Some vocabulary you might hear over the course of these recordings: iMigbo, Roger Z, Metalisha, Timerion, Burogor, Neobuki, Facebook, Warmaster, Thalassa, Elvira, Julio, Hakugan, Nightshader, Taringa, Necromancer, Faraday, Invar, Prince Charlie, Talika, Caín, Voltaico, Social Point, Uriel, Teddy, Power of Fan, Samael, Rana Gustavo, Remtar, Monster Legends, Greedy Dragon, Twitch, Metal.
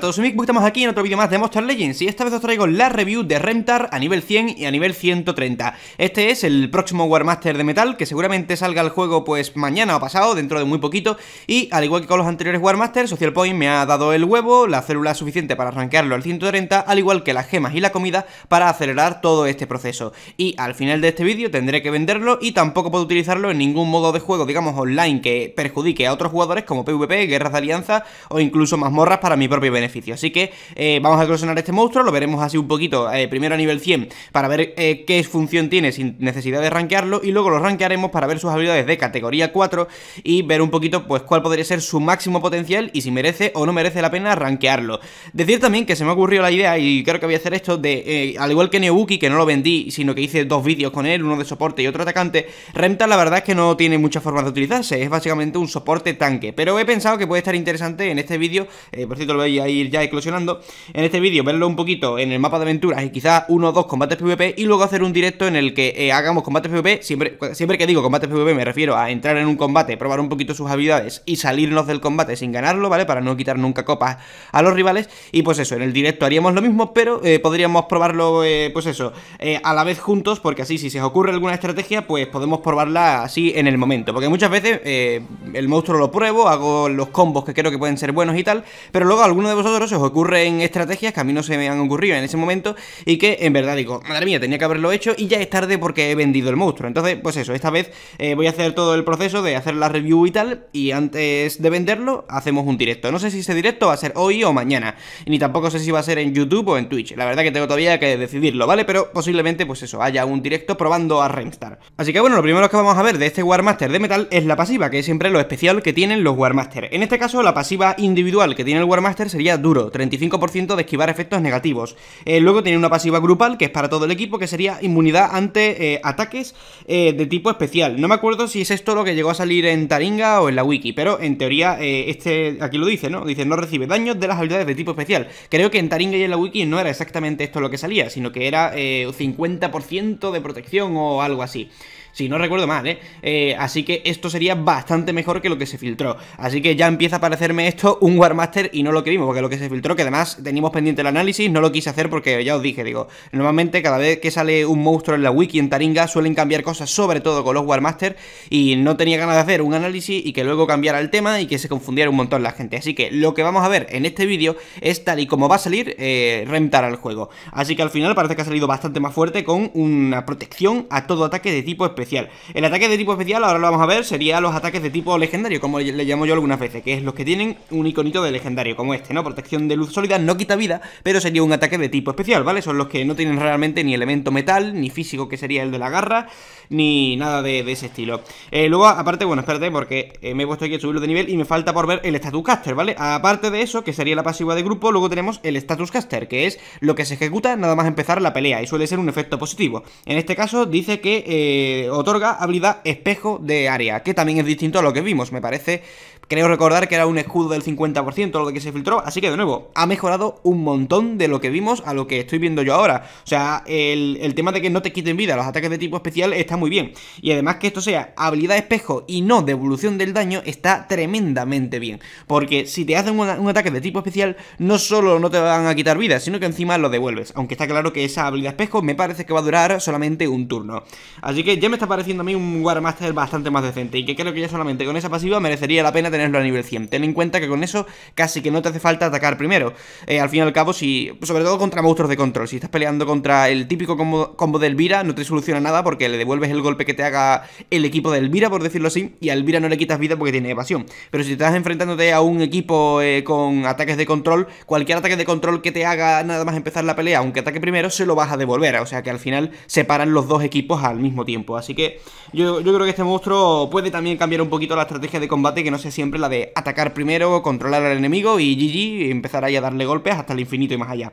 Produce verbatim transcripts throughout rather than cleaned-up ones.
a todos, soy iMigbo, estamos aquí en otro vídeo más de Monster Legends y esta vez os traigo la review de Remtar a nivel cien y a nivel ciento treinta. Este es el próximo Warmaster de Metal, que seguramente salga al juego pues mañana o pasado, dentro de muy poquito. Y al igual que con los anteriores Warmasters, Social Point me ha dado el huevo, la célula suficiente para arranquearlo al ciento treinta, al igual que las gemas y la comida para acelerar todo este proceso. Y al final de este vídeo tendré que venderlo y tampoco puedo utilizarlo en ningún modo de juego, digamos online, que perjudique a otros jugadores como PvP, guerras de alianza o incluso mazmorras para mi propio beneficio. Así que eh, vamos a eclosionar este monstruo, lo veremos así un poquito, eh, primero a nivel cien para ver eh, qué función tiene sin necesidad de rankearlo, y luego lo rankearemos para ver sus habilidades de categoría cuatro y ver un poquito pues cuál podría ser su máximo potencial y si merece o no merece la pena rankearlo. Decir también que se me ocurrió la idea, y creo que voy a hacer esto de, eh, al igual que Neobuki, que no lo vendí sino que hice dos vídeos con él, uno de soporte y otro atacante, Remtar la verdad es que no tiene muchas formas de utilizarse, es básicamente un soporte tanque, pero he pensado que puede estar interesante en este vídeo, eh, por cierto lo voy a ir ya eclosionando, en este vídeo verlo un poquito en el mapa de aventuras y quizás uno o dos combates PvP, y luego hacer un directo en el que eh, hagamos combates PvP. Siempre, siempre que digo combates PvP me refiero a entrar en un combate, probar un poquito sus habilidades y salirnos del combate sin ganarlo, ¿vale? Para no quitar nunca copas a los rivales. Y pues eso, en el directo haríamos lo mismo, pero eh, podríamos probarlo, eh, pues eso, eh, a la vez juntos, porque así si se os ocurre alguna estrategia pues podemos probarla así en el momento, porque muchas veces eh, el monstruo lo pruebo, hago los combos que creo que pueden ser buenos y tal, pero luego alguno de vosotros se os ocurren estrategias que a mí no se me han ocurrido en ese momento y que en verdad digo, madre mía, tenía que haberlo hecho y ya es tarde porque he vendido el monstruo. Entonces pues eso, esta vez eh, voy a hacer todo el proceso de hacer la review y tal, y antes de venderlo hacemos un directo. No sé si ese directo va a ser hoy o mañana, ni tampoco sé si va a ser en YouTube o en Twitch, la verdad que tengo todavía que decidirlo, ¿vale? Pero posiblemente pues eso, haya un directo probando a Remtar. Así que bueno, lo primero que vamos a ver de este Warmaster de Metal es la pasiva, que es siempre lo especial que tienen los Warmaster. En este caso la pasiva individual que tiene el Warmaster sería duro, treinta y cinco por ciento de esquivar efectos negativos. Eh, luego tiene una pasiva grupal que es para todo el equipo, que sería inmunidad ante eh, ataques eh, de tipo especial. No me acuerdo si es esto lo que llegó a salir en Taringa o en la wiki, pero en teoría eh, este aquí lo dice, ¿no? Dice, no recibe daños de las habilidades de tipo especial. Creo que en Taringa y en la wiki no era exactamente esto lo que salía, sino que era eh, cincuenta por ciento de protección o algo así. Si sí, no recuerdo mal, ¿eh? ¿eh? Así que esto sería bastante mejor que lo que se filtró. Así que ya empieza a parecerme esto un Warmaster y no lo que vimos, porque lo que se filtró, que además teníamos pendiente el análisis, no lo quise hacer porque ya os dije, digo, normalmente cada vez que sale un monstruo en la wiki, en Taringa, suelen cambiar cosas, sobre todo con los Warmaster, y no tenía ganas de hacer un análisis y que luego cambiara el tema y que se confundiera un montón la gente. Así que lo que vamos a ver en este vídeo es tal y como va a salir eh, Remtar al juego. Así que al final parece que ha salido bastante más fuerte, con una protección a todo ataque de tipo especial. Especial. El ataque de tipo especial, ahora lo vamos a ver, sería los ataques de tipo legendario, como le llamo yo algunas veces, que es los que tienen un iconito de legendario, como este, ¿no? Protección de luz sólida, no quita vida, pero sería un ataque de tipo especial, ¿vale? Son los que no tienen realmente ni elemento metal, ni físico, que sería el de la garra, ni nada de, de ese estilo. Eh, luego, aparte, bueno, espérate, porque eh, me he puesto aquí a subirlo de nivel y me falta por ver el status caster, ¿vale? Aparte de eso, que sería la pasiva de grupo, luego tenemos el status caster, que es lo que se ejecuta nada más empezar la pelea, y suele ser un efecto positivo. En este caso, dice que... Eh, otorga habilidad espejo de área, que también es distinto a lo que vimos, me parece. Creo recordar que era un escudo del cincuenta por ciento lo que se filtró, así que de nuevo ha mejorado un montón de lo que vimos a lo que estoy viendo yo ahora. O sea, el, el tema de que no te quiten vida los ataques de tipo especial está muy bien, y además que esto sea habilidad espejo y no devolución del daño está tremendamente bien, porque si te hacen un, un ataque de tipo especial no solo no te van a quitar vida, sino que encima lo devuelves, aunque está claro que esa habilidad espejo me parece que va a durar solamente un turno. Así que ya me está pareciendo a mí un Warmaster bastante más decente, y que creo que ya solamente con esa pasiva merecería la pena tenerlo a nivel cien. Ten en cuenta que con eso casi que no te hace falta atacar primero. Eh, al fin y al cabo, si sobre todo contra monstruos de control, si estás peleando contra el típico combo, combo de Elvira, no te soluciona nada porque le devuelves el golpe que te haga el equipo de Elvira, por decirlo así, y a Elvira no le quitas vida porque tiene evasión. Pero si estás enfrentándote a un equipo eh, con ataques de control, cualquier ataque de control que te haga nada más empezar la pelea, aunque ataque primero, se lo vas a devolver. O sea que al final separan los dos equipos al mismo tiempo. Así que yo, yo creo que este monstruo puede también cambiar un poquito la estrategia de combate, que no sea siempre la de atacar primero, controlar al enemigo y G G, y empezar ahí a darle golpes hasta el infinito y más allá.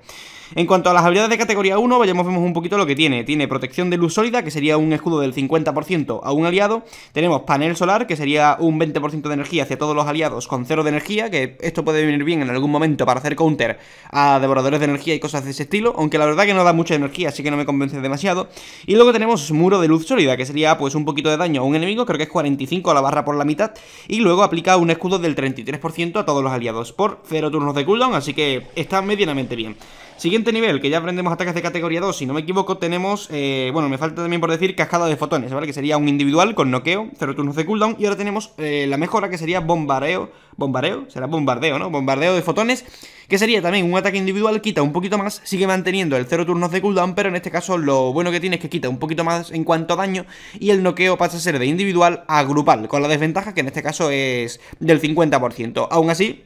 En cuanto a las habilidades de categoría uno, vayamos, vemos un poquito lo que tiene. Tiene protección de luz sólida, que sería un escudo del cincuenta por ciento a un aliado. Tenemos panel solar, que sería un veinte por ciento de energía hacia todos los aliados con cero de energía, que esto puede venir bien en algún momento para hacer counter a devoradores de energía y cosas de ese estilo, aunque la verdad que no da mucha energía, así que no me convence demasiado. Y luego tenemos muro de luz sólida, que sería pues un poquito de daño a un enemigo, creo que es cuarenta y cinco a la barra por la mitad, y luego aplica un escudo del treinta y tres por ciento a todos los aliados por cero turnos de cooldown, así que está medianamente bien. Siguiente nivel, que ya aprendemos ataques de categoría dos, si no me equivoco, tenemos, eh, bueno, me falta también por decir cascada de fotones, ¿vale? Que sería un individual con noqueo, cero turnos de cooldown, y ahora tenemos eh, la mejora que sería bombardeo, bombardeo, será bombardeo, ¿no? Bombardeo de fotones, que sería también un ataque individual, quita un poquito más, sigue manteniendo el cero turnos de cooldown, pero en este caso lo bueno que tiene es que quita un poquito más en cuanto a daño, y el noqueo pasa a ser de individual a grupal, con la desventaja que en este caso es del cincuenta por ciento, aún así...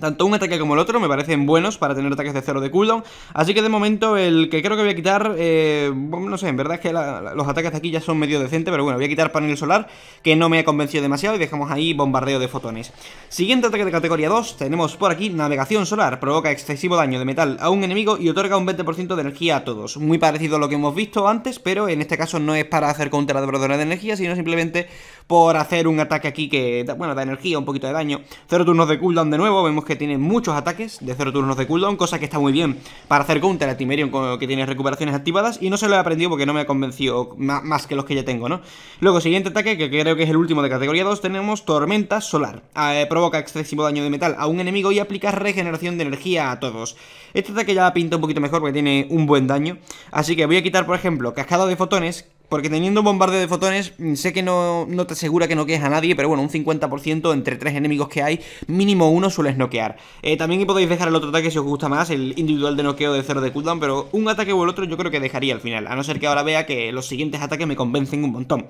Tanto un ataque como el otro me parecen buenos para tener ataques de cero de cooldown. Así que de momento el que creo que voy a quitar, eh, no sé, en verdad es que la, la, los ataques de aquí ya son medio decentes, pero bueno, voy a quitar panel solar, que no me ha convencido demasiado, y dejamos ahí bombardeo de fotones. Siguiente ataque de categoría dos, tenemos por aquí navegación solar, provoca excesivo daño de metal a un enemigo y otorga un veinte por ciento de energía a todos. Muy parecido a lo que hemos visto antes, pero en este caso no es para hacer contra la devoradora de energía, sino simplemente por hacer un ataque aquí que, bueno, da energía, un poquito de daño. Cero turnos de cooldown de nuevo, vemos que tiene muchos ataques de cero turnos de cooldown, cosa que está muy bien para hacer counter a Timerion, que tiene recuperaciones activadas, y no se lo he aprendido porque no me ha convencido más que los que ya tengo, ¿no? Luego, siguiente ataque, que creo que es el último de categoría dos, tenemos tormenta solar. Eh, provoca excesivo daño de metal a un enemigo y aplica regeneración de energía a todos. Este ataque ya pinta un poquito mejor porque tiene un buen daño, así que voy a quitar, por ejemplo, cascada de fotones, porque teniendo bombardeo de fotones, sé que no, no te asegura que noquees a nadie, pero bueno, un cincuenta por ciento entre tres enemigos que hay, mínimo uno sueles noquear. Eh, también podéis dejar el otro ataque si os gusta más, el individual de noqueo de cero de cooldown, pero un ataque o el otro yo creo que dejaría al final, a no ser que ahora vea que los siguientes ataques me convencen un montón.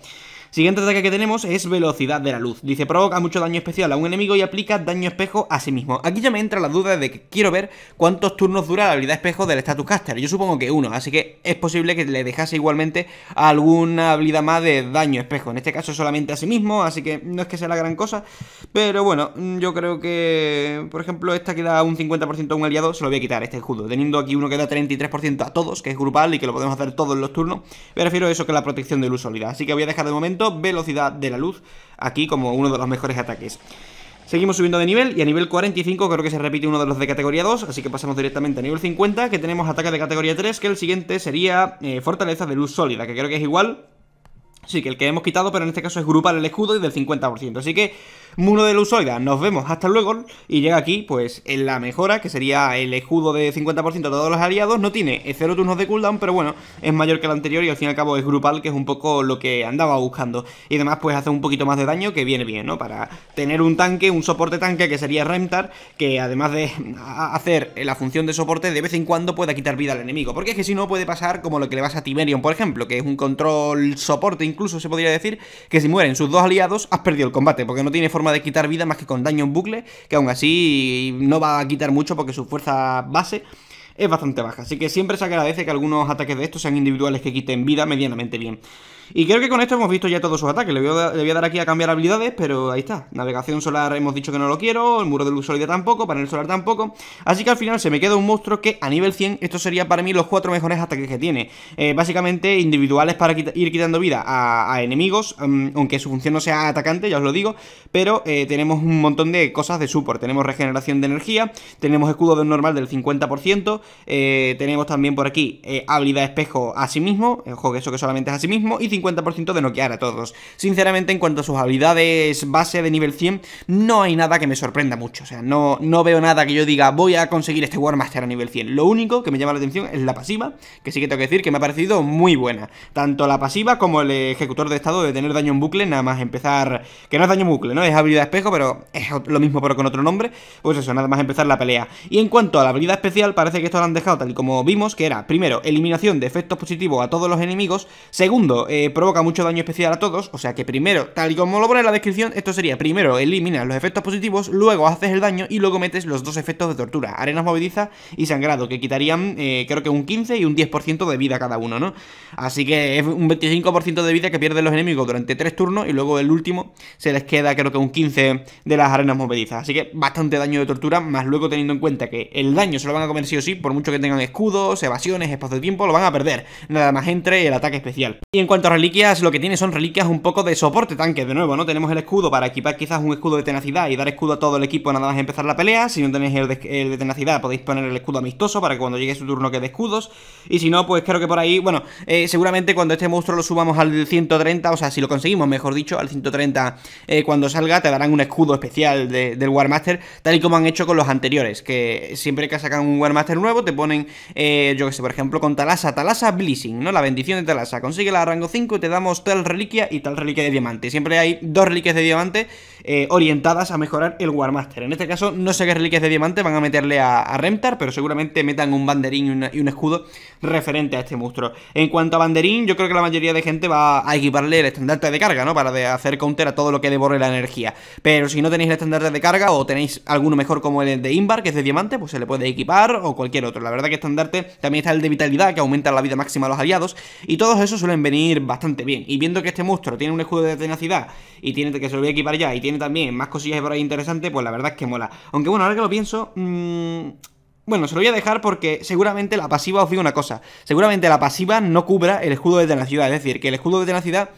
Siguiente ataque que tenemos es velocidad de la luz. Dice, provoca mucho daño especial a un enemigo y aplica daño espejo a sí mismo. Aquí ya me entra la duda de que quiero ver cuántos turnos dura la habilidad espejo del status caster. Yo supongo que uno, así que es posible que le dejase igualmente a alguna habilidad más de daño espejo. En este caso solamente a sí mismo, así que no es que sea la gran cosa. Pero bueno, yo creo que, por ejemplo, esta que da un cincuenta por ciento a un aliado, se lo voy a quitar, este escudo. Teniendo aquí uno que da treinta y tres por ciento a todos, que es grupal y que lo podemos hacer todos los turnos. Me refiero a eso que la protección de luz sólida. Así que voy a dejar de momento velocidad de la luz aquí como uno de los mejores ataques. Seguimos subiendo de nivel, y a nivel cuarenta y cinco creo que se repite uno de los de categoría dos, así que pasamos directamente a nivel cincuenta, que tenemos ataques de categoría tres, que el siguiente sería eh, fortaleza de luz sólida, que creo que es igual, sí, que el que hemos quitado, pero en este caso es grupal el escudo y del cincuenta por ciento, así que muro de luz sólida, nos vemos, hasta luego. Y llega aquí, pues, en la mejora, que sería el escudo de cincuenta por ciento a todos los aliados. No tiene cero turnos de cooldown, pero bueno, es mayor que el anterior y al fin y al cabo es grupal, que es un poco lo que andaba buscando. Y además, pues, hace un poquito más de daño, que viene bien, ¿no? Para tener un tanque, un soporte tanque, que sería Remtar, que además de hacer la función de soporte, de vez en cuando pueda quitar vida al enemigo. Porque es que si no, puede pasar como lo que le pasa a Timerion, por ejemplo, que es un control soporte, incluso se podría decir, que si mueren sus dos aliados, has perdido el combate, porque no tiene forma de quitar vida más que con daño en bucle, que aún así no va a quitar mucho porque su fuerza base es bastante baja, así que siempre se agradece que algunos ataques de estos sean individuales que quiten vida medianamente bien. Y creo que con esto hemos visto ya todos sus ataques. Le voy a, le voy a dar aquí a cambiar habilidades, pero ahí está. Navegación solar hemos dicho que no lo quiero, el muro de luz sólida tampoco, panel solar tampoco. Así que al final se me queda un monstruo que a nivel cien, esto sería para mí los cuatro mejores ataques que tiene. Eh, básicamente individuales para quita, ir quitando vida a, a enemigos, um, aunque su función no sea atacante, ya os lo digo. Pero eh, tenemos un montón de cosas de support. Tenemos regeneración de energía, tenemos escudo de normal del cincuenta por ciento, eh, tenemos también por aquí eh, habilidad espejo a sí mismo, ojo que eso que solamente es a sí mismo, y cincuenta por ciento de noquear a todos. Sinceramente, en cuanto a sus habilidades base de nivel cien, no hay nada que me sorprenda mucho. O sea, no, no veo nada que yo diga voy a conseguir este Warmaster a nivel cien. Lo único que me llama la atención es la pasiva, que sí que tengo que decir que me ha parecido muy buena. Tanto la pasiva como el ejecutor de estado de tener daño en bucle, nada más empezar, que no es daño en bucle, ¿no? Es habilidad espejo, pero es lo mismo pero con otro nombre. Pues eso, nada más empezar la pelea. Y en cuanto a la habilidad especial, parece que esto lo han dejado tal y como vimos, que era, primero, eliminación de efectos positivos a todos los enemigos. Segundo, eh, provoca mucho daño especial a todos, o sea que primero, tal y como lo pone en la descripción, esto sería primero eliminas los efectos positivos, luego haces el daño y luego metes los dos efectos de tortura, arenas movedizas y sangrado, que quitarían eh, creo que un quince y un diez por ciento de vida cada uno, ¿no? Así que es un veinticinco por ciento de vida que pierden los enemigos durante tres turnos y luego el último se les queda creo que un quince de las arenas movedizas, así que bastante daño de tortura, más luego teniendo en cuenta que el daño se lo van a comer sí o sí, por mucho que tengan escudos, evasiones, espacio de tiempo, lo van a perder, nada más entre el ataque especial. Y en cuanto a reliquias, lo que tiene son reliquias un poco de soporte tanque, de nuevo, ¿no? Tenemos el escudo para equipar quizás un escudo de tenacidad y dar escudo a todo el equipo nada más empezar la pelea. Si no tenéis el de, el de tenacidad, podéis poner el escudo amistoso para que cuando llegue su turno quede escudos. Y si no, pues creo que por ahí, bueno, eh, seguramente cuando este monstruo lo subamos al ciento treinta, o sea, si lo conseguimos, mejor dicho, al ciento treinta, eh, cuando salga, te darán un escudo especial de, del Warmaster, tal y como han hecho con los anteriores, que siempre que sacan un Warmaster nuevo, te ponen, eh, yo que sé, por ejemplo, con Thalassa, Thalassa Blessing, ¿no? La bendición de Thalassa, consigue la rango cinco y te damos tal reliquia y tal reliquia de diamante. Siempre hay dos reliquias de diamante eh, orientadas a mejorar el Warmaster. En este caso, no sé qué reliquias de diamante van a meterle a, a Remtar, pero seguramente metan un banderín y, una, y un escudo referente a este monstruo. En cuanto a banderín, yo creo que la mayoría de gente va a equiparle el estandarte de carga, ¿no? Para de hacer counter a todo lo que devore la energía. Pero si no tenéis el estandarte de carga o tenéis alguno mejor como el de Invar, que es de diamante, pues se le puede equipar, o cualquier otro. La verdad que estandarte, también está el de vitalidad, que aumenta la vida máxima a los aliados, y todos esos suelen venir bastante bien. Y viendo que este monstruo tiene un escudo de tenacidad y tiene que se lo voy a equipar ya, y tiene también más cosillas por ahí interesantes, pues la verdad es que mola. Aunque bueno, ahora que lo pienso... Mmm... Bueno, se lo voy a dejar porque seguramente la pasiva, os digo una cosa, seguramente la pasiva no cubra el escudo de tenacidad, es decir, que el escudo de tenacidad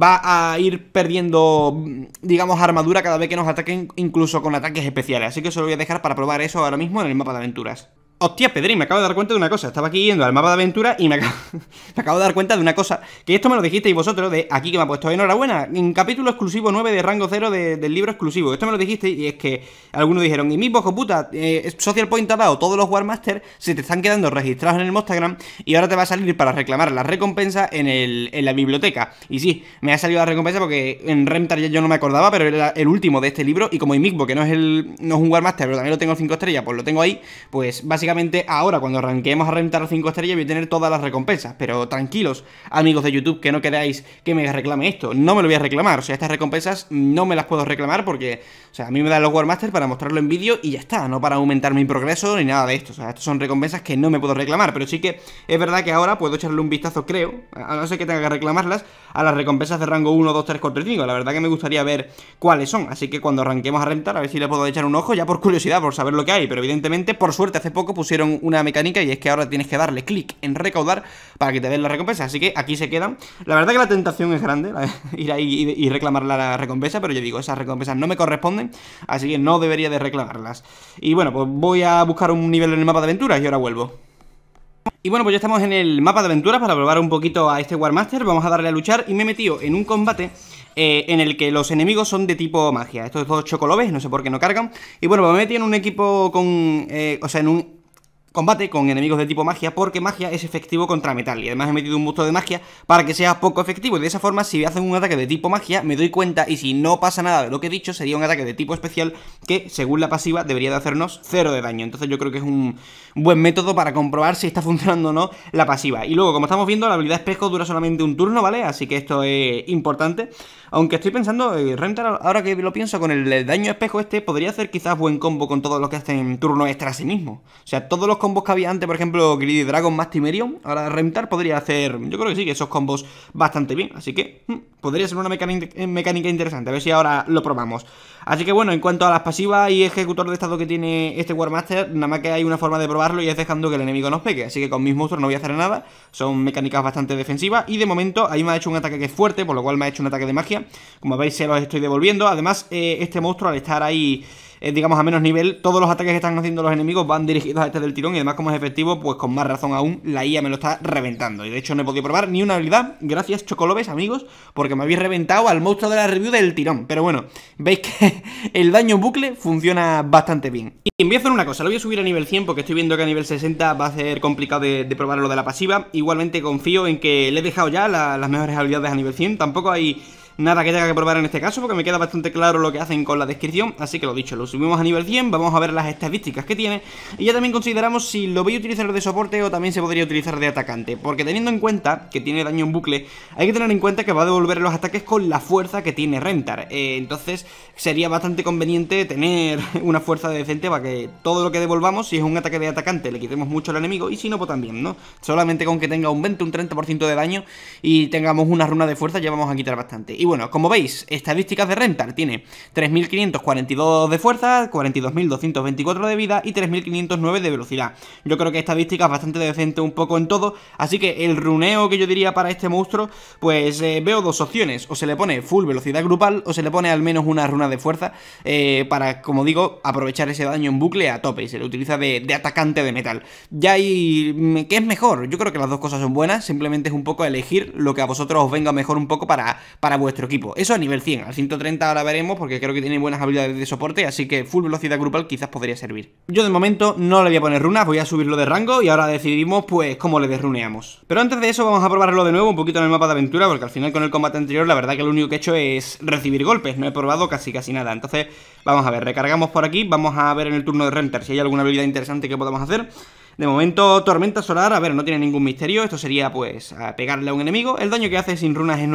va a ir perdiendo, digamos, armadura cada vez que nos ataquen, incluso con ataques especiales, así que se lo voy a dejar para probar eso ahora mismo en el mapa de aventuras. Hostia, Pedri, me acabo de dar cuenta de una cosa. Estaba aquí yendo al mapa de aventura y me acabo, me acabo de dar cuenta de una cosa. Que esto me lo dijisteis vosotros, de aquí que me ha puesto enhorabuena, en capítulo exclusivo nueve de rango cero de, del libro exclusivo. Esto me lo dijisteis y es que algunos dijeron, y mi bojo puta, eh, Social Point te ha dado todos los Warmaster, se te están quedando registrados en el Mostagram y ahora te va a salir para reclamar la recompensa en, el, en la biblioteca. Y sí, me ha salido la recompensa porque en Remtar yo no me acordaba, pero era el último de este libro. Y como iMigbo, que no es, el, no es un Warmaster, pero también lo tengo cinco estrellas, pues lo tengo ahí, pues básicamente... ahora cuando arranquemos a Remtar cinco estrellas voy a tener todas las recompensas, pero tranquilos amigos de YouTube que no queráis que me reclame esto, no me lo voy a reclamar, o sea, estas recompensas no me las puedo reclamar porque, o sea, a mí me dan los Warmaster para mostrarlo en vídeo y ya está, no para aumentar mi progreso ni nada de esto, o sea, estas son recompensas que no me puedo reclamar, pero sí que es verdad que ahora puedo echarle un vistazo, creo, a no ser que tenga que reclamarlas, a las recompensas de rango uno, dos, tres, cuatro y cinco, la verdad que me gustaría ver cuáles son, así que cuando arranquemos a Remtar a ver si le puedo echar un ojo, ya por curiosidad, por saber lo que hay, pero evidentemente, por suerte hace poco pusieron una mecánica y es que ahora tienes que darle clic en recaudar para que te den la recompensa, así que aquí se quedan. La verdad que la tentación es grande, la, ir ahí y, y reclamar la recompensa, pero yo digo, esas recompensas no me corresponden, así que no debería de reclamarlas. Y bueno, pues voy a buscar un nivel en el mapa de aventuras y ahora vuelvo. Y bueno, pues ya estamos en el mapa de aventuras para probar un poquito a este Warmaster, vamos a darle a luchar y me he metido en un combate eh, en el que los enemigos son de tipo magia, estos dos chocolobes, no sé por qué no cargan, y bueno, pues me he metido en un equipo con, eh, o sea, en un... combate con enemigos de tipo magia, porque magia es efectivo contra metal, y además he metido un busto de magia para que sea poco efectivo, y de esa forma si hacen un ataque de tipo magia me doy cuenta, y si no pasa nada de lo que he dicho sería un ataque de tipo especial que según la pasiva debería de hacernos cero de daño. Entonces yo creo que es un buen método para comprobar si está funcionando o no la pasiva. Y luego, como estamos viendo, la habilidad espejo dura solamente un turno, ¿vale? Así que esto es importante, aunque estoy pensando, Remtar, ahora que lo pienso, con el daño espejo este podría hacer quizás buen combo con todos los que hacen turno extra a sí mismo, o sea, todos los combos que había antes, por ejemplo, Greedy Dragon más Timerion, ahora Remtar podría hacer, yo creo que sí, que esos combos bastante bien, así que hmm, podría ser una mecánica, mecánica interesante, a ver si ahora lo probamos. Así que bueno, en cuanto a las pasivas y ejecutor de estado que tiene este Warmaster, nada más que hay una forma de probarlo y es dejando que el enemigo nos pegue, así que con mis monstruos no voy a hacer nada, son mecánicas bastante defensivas y de momento ahí me ha hecho un ataque que es fuerte, por lo cual me ha hecho un ataque de magia, como veis se los estoy devolviendo. Además eh, este monstruo al estar ahí, Eh, digamos a menos nivel, todos los ataques que están haciendo los enemigos van dirigidos a este del tirón y además como es efectivo, pues con más razón aún la I A me lo está reventando, y de hecho no he podido probar ni una habilidad, gracias chocolobes amigos, porque me habéis reventado al monstruo de la review del tirón, pero bueno, veis que el daño bucle funciona bastante bien. Y voy a hacer una cosa, lo voy a subir a nivel cien porque estoy viendo que a nivel sesenta va a ser complicado de, de probar lo de la pasiva. Igualmente confío en que le he dejado ya la, las mejores habilidades a nivel cien, tampoco hay... nada que tenga que probar en este caso porque me queda bastante claro lo que hacen con la descripción, así que lo dicho, lo subimos a nivel cien, vamos a ver las estadísticas que tiene y ya también consideramos si lo voy a utilizar de soporte o también se podría utilizar de atacante, porque teniendo en cuenta que tiene daño en bucle, hay que tener en cuenta que va a devolver los ataques con la fuerza que tiene Remtar, eh, entonces sería bastante conveniente tener una fuerza decente para que todo lo que devolvamos, si es un ataque de atacante, le quitemos mucho al enemigo y si no, pues también, ¿no? Solamente con que tenga un veinte, un treinta por ciento de daño y tengamos una runa de fuerza ya vamos a quitar bastante. Y bueno, como veis, estadísticas de Remtar. Tiene tres mil quinientos cuarenta y dos de fuerza, cuarenta y dos mil doscientos veinticuatro de vida y tres mil quinientos nueve de velocidad. Yo creo que estadísticas bastante decente un poco en todo. Así que el runeo que yo diría para este monstruo, pues eh, veo dos opciones. O se le pone full velocidad grupal o se le pone al menos una runa de fuerza eh, para, como digo, aprovechar ese daño en bucle a tope. Y se le utiliza de, de atacante de metal. Ya hay... ¿Qué es mejor? Yo creo que las dos cosas son buenas. Simplemente es un poco elegir lo que a vosotros os venga mejor un poco para, para vuestro equipo. Eso a nivel cien. Al ciento treinta ahora veremos porque creo que tiene buenas habilidades de soporte. Así que full velocidad grupal quizás podría servir. Yo de momento no le voy a poner runas. Voy a subirlo de rango y ahora decidimos pues cómo le desruneamos. Pero antes de eso vamos a probarlo de nuevo un poquito en el mapa de aventura, porque al final con el combate anterior la verdad que lo único que he hecho es recibir golpes. No he probado casi casi nada. Entonces vamos a ver. Recargamos por aquí. Vamos a ver en el turno de Remtar si hay alguna habilidad interesante que podamos hacer. De momento, tormenta solar, a ver, no tiene ningún misterio. Esto sería, pues, a pegarle a un enemigo. El daño que hace sin runas es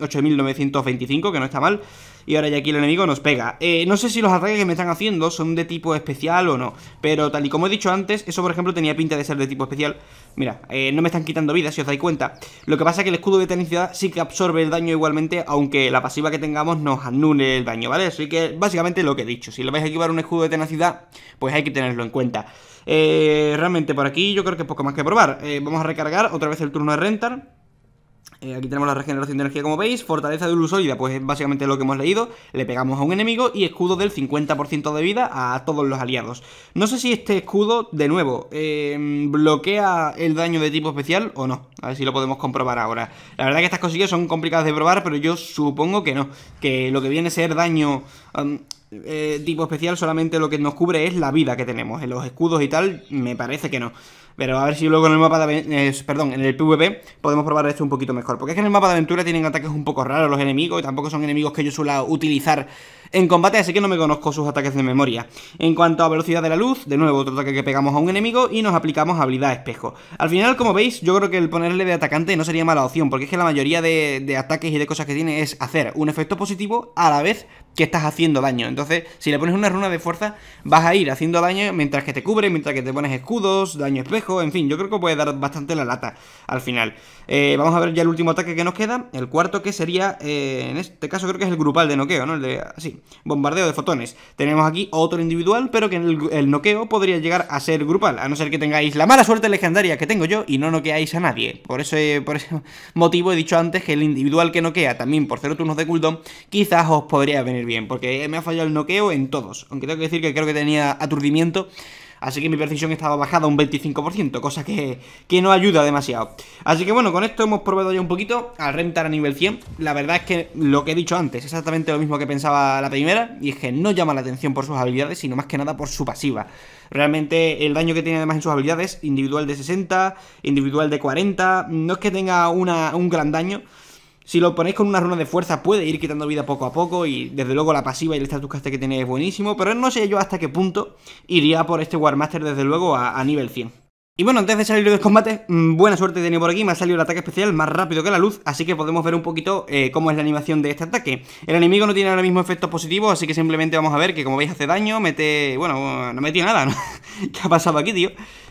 ocho mil novecientos veinticinco, que no está mal. Y ahora ya aquí el enemigo nos pega. eh, No sé si los ataques que me están haciendo son de tipo especial o no, pero tal y como he dicho antes, eso por ejemplo tenía pinta de ser de tipo especial. Mira, eh, no me están quitando vida, si os dais cuenta. Lo que pasa es que el escudo de tecnicidad sí que absorbe el daño igualmente, aunque la pasiva que tengamos nos anule el daño, ¿vale? Así que básicamente lo que he dicho, si le vais a equipar un escudo de tenacidad, pues hay que tenerlo en cuenta. eh, Realmente por aquí yo creo que poco más que probar. eh, Vamos a recargar otra vez el turno de Remtar. Eh, aquí tenemos la regeneración de energía, como veis. Fortaleza de Ulusólida, pues es básicamente lo que hemos leído. Le pegamos a un enemigo y escudo del cincuenta por ciento de vida a todos los aliados. No sé si este escudo, de nuevo, eh, bloquea el daño de tipo especial o no. A ver si lo podemos comprobar ahora. La verdad que estas cosillas son complicadas de probar, pero yo supongo que no. Que lo que viene a ser daño... Um, Eh, tipo especial solamente lo que nos cubre es la vida que tenemos. En los escudos y tal me parece que no, pero a ver si luego en el mapa de eh, perdón, en el PvP podemos probar esto un poquito mejor, porque es que en el mapa de aventura tienen ataques un poco raros los enemigos y tampoco son enemigos que yo suela utilizar en combate, así que no me conozco sus ataques de memoria. En cuanto a velocidad de la luz, de nuevo otro ataque que pegamos a un enemigo y nos aplicamos habilidad espejo. Al final, como veis, yo creo que el ponerle de atacante no sería mala opción, porque es que la mayoría de, de ataques y de cosas que tiene es hacer un efecto positivo a la vez que estás haciendo daño. Entonces, si le pones una runa de fuerza, vas a ir haciendo daño mientras que te cubre, mientras que te pones escudos, daño espejo, en fin, yo creo que puede dar bastante la lata al final. eh, Vamos a ver ya el último ataque que nos queda, el cuarto, que sería, eh, en este caso creo que es el grupal de noqueo, ¿no? El de... sí, bombardeo de fotones. Tenemos aquí otro individual, pero que el, el noqueo podría llegar a ser grupal, a no ser que tengáis la mala suerte legendaria que tengo yo y no noqueáis a nadie. Por ese, por ese motivo he dicho antes que el individual que noquea también por cero turnos de cooldown quizás os podría venir bien, porque me ha fallado el noqueo en todos, aunque tengo que decir que creo que tenía aturdimiento, así que mi precisión estaba bajada un veinticinco por ciento, cosa que, que no ayuda demasiado. Así que bueno, con esto hemos probado ya un poquito al Remtar a nivel cien. La verdad es que lo que he dicho antes, exactamente lo mismo que pensaba la primera, y es que no llama la atención por sus habilidades, sino más que nada por su pasiva. Realmente el daño que tiene además en sus habilidades, individual de sesenta, individual de cuarenta, no es que tenga una, un gran daño. Si lo ponéis con una runa de fuerza puede ir quitando vida poco a poco, y desde luego la pasiva y el status caster que tiene es buenísimo, pero no sé yo hasta qué punto iría por este Warmaster desde luego a, a nivel cien. Y bueno, antes de salir del combate, buena suerte he tenido por aquí, me ha salido el ataque especial más rápido que la luz, así que podemos ver un poquito eh, cómo es la animación de este ataque. El enemigo no tiene ahora mismo efectos positivos, así que simplemente vamos a ver que, como veis, hace daño, mete... bueno, no metió nada, ¿no? ¿Qué ha pasado aquí, tío?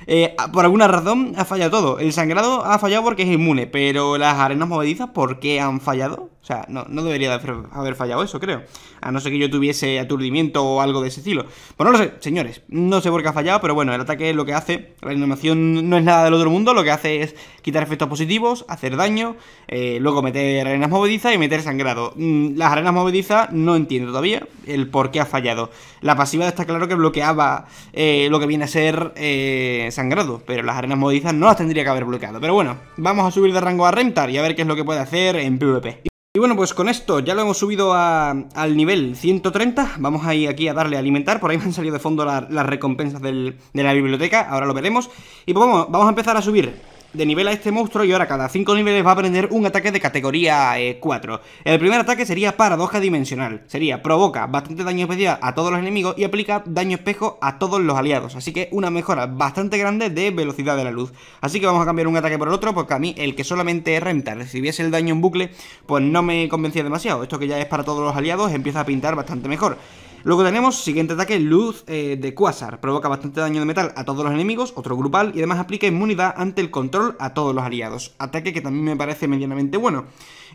Eh, por alguna razón ha fallado todo. El sangrado ha fallado porque es inmune, pero las arenas movedizas, ¿por qué han fallado? O sea, no, no debería de haber fallado eso, creo. A no ser que yo tuviese aturdimiento o algo de ese estilo. Pues no lo sé, señores. No sé por qué ha fallado, pero bueno, el ataque lo que hace, la animación no es nada del otro mundo. Lo que hace es quitar efectos positivos, hacer daño, eh, luego meter arenas movedizas y meter sangrado. Las arenas movedizas no entiendo todavía el por qué ha fallado. La pasiva está claro que bloqueaba eh, lo que viene a ser eh, sangrado, pero las arenas movedizas no las tendría que haber bloqueado. Pero bueno, vamos a subir de rango a Remtar y a ver qué es lo que puede hacer en PvP. Y bueno, pues con esto ya lo hemos subido a, al nivel ciento treinta. Vamos a ir aquí a darle a alimentar. Por ahí me han salido de fondo la, las recompensas del, de la biblioteca. Ahora lo veremos. Y pues vamos, vamos a empezar a subir de nivel a este monstruo, y ahora cada cinco niveles va a aprender un ataque de categoría eh, cuatro. El primer ataque sería paradoja dimensional. Sería, provoca bastante daño especial a todos los enemigos y aplica daño espejo a todos los aliados. Así que una mejora bastante grande de velocidad de la luz. Así que vamos a cambiar un ataque por el otro, porque a mí el que solamente Remtar recibiese el daño en bucle pues no me convencía demasiado. Esto que ya es para todos los aliados empieza a pintar bastante mejor. Luego tenemos, siguiente ataque, Luz eh, de Quasar. Provoca bastante daño de metal a todos los enemigos, otro grupal, y además aplica inmunidad ante el control a todos los aliados. Ataque que también me parece medianamente bueno.